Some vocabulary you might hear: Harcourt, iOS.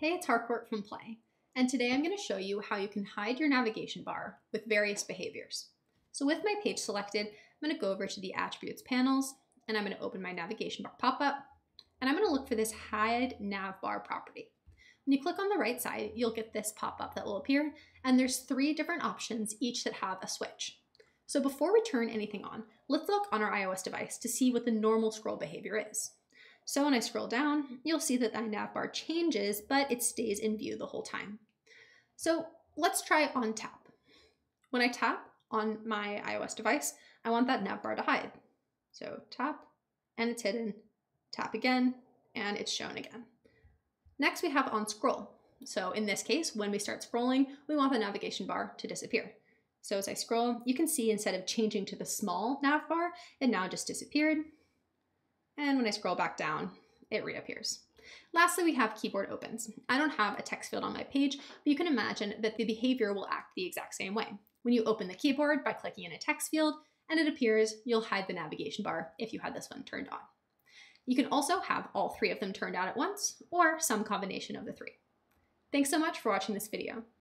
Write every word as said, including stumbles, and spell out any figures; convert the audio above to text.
Hey, it's Harcourt from Play, and today I'm going to show you how you can hide your navigation bar with various behaviors. So with my page selected, I'm going to go over to the Attributes panels, and I'm going to open my navigation bar pop-up, and I'm going to look for this Hide Nav Bar property. When you click on the right side, you'll get this pop-up that will appear, and there's three different options, each that have a switch. So before we turn anything on, let's look on our iOS device to see what the normal scroll behavior is. So when I scroll down, you'll see that the nav bar changes, but it stays in view the whole time. So let's try on tap. When I tap on my iOS device, I want that nav bar to hide. So tap, and it's hidden. Tap again, and it's shown again. Next, we have on scroll. So in this case, when we start scrolling, we want the navigation bar to disappear. So as I scroll, you can see instead of changing to the small nav bar, it now just disappeared. And when I scroll back down, it reappears. Lastly, we have keyboard opens. I don't have a text field on my page, but you can imagine that the behavior will act the exact same way. When you open the keyboard by clicking in a text field and it appears, you'll hide the navigation bar if you had this one turned on. You can also have all three of them turned on at once or some combination of the three. Thanks so much for watching this video.